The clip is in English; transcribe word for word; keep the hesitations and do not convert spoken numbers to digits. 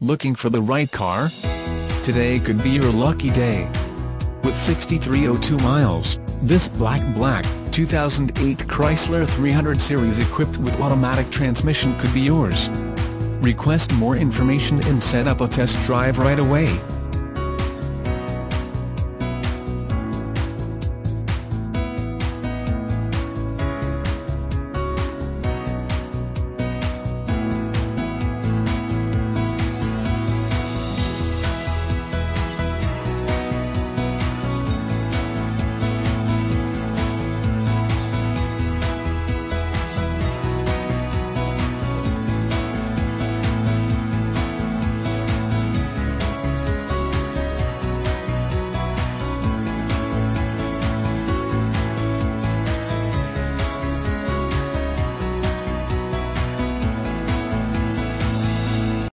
Looking for the right car? Today could be your lucky day. With six thousand three hundred two miles, this black black two thousand eight Chrysler three hundred series equipped with automatic transmission could be yours. Request more information and set up a test drive right away.